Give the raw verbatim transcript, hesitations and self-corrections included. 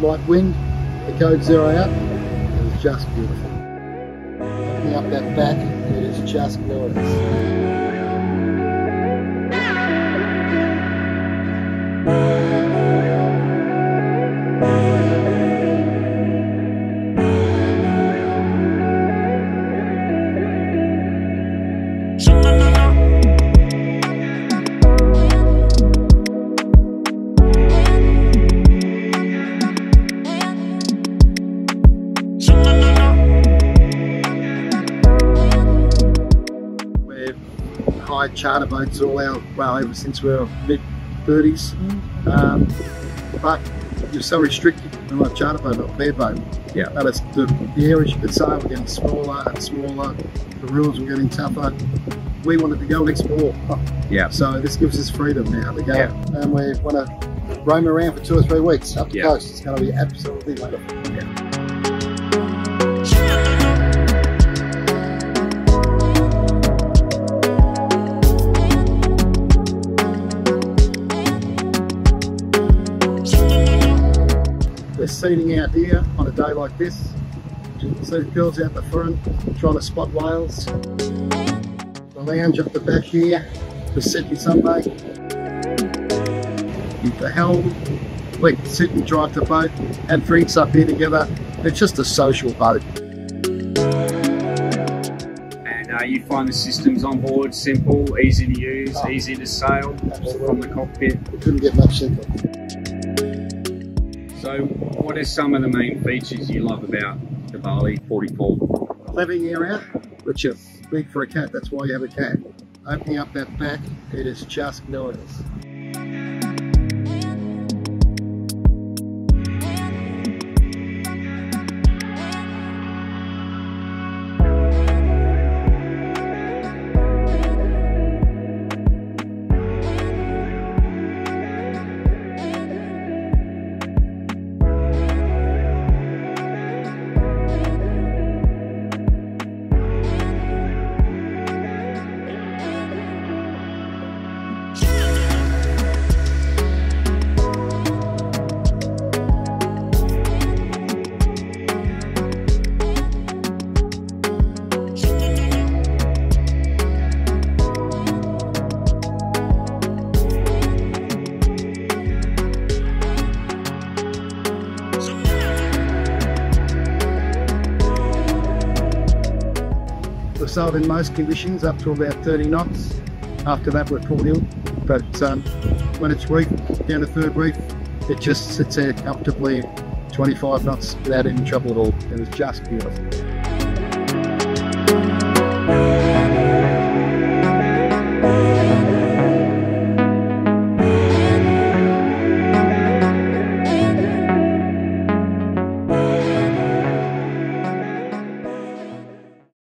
light wind, the code zero out, it was just beautiful. Opening up that back, it is just glorious. Charter boats all our, well, ever since we were mid thirties, um, but you're so restricted on a charter boat, not a bare boat. Yeah. But it's the, the areas you could sail were getting smaller and smaller, the rules were getting tougher. We wanted to go and explore. Yeah. So this gives us freedom now to go, yeah. And we want to roam around for two or three weeks up the, yeah, coast. It's going to be absolutely wonderful. Yeah. Seating out here on a day like this, so the girls out the front trying to spot whales, the lounge up the back here to set your sunbake, at the helm, we can sit and drive the boat, have drinks up here together. It's just a social boat. And uh, you find the systems on board simple, easy to use, oh, easy to sail. Absolutely. From the cockpit. It couldn't get much simpler. So what are some of the main features you love about the Bali forty-four? Living area, which is big for a cat, that's why you have a cat. Opening up that back, it is just glorious. Sailed in most conditions up to about thirty knots. After that we're pulled ill, but um, when it's reef, down to third reef, it just sits there comfortably twenty-five knots without any trouble at all. It was just beautiful.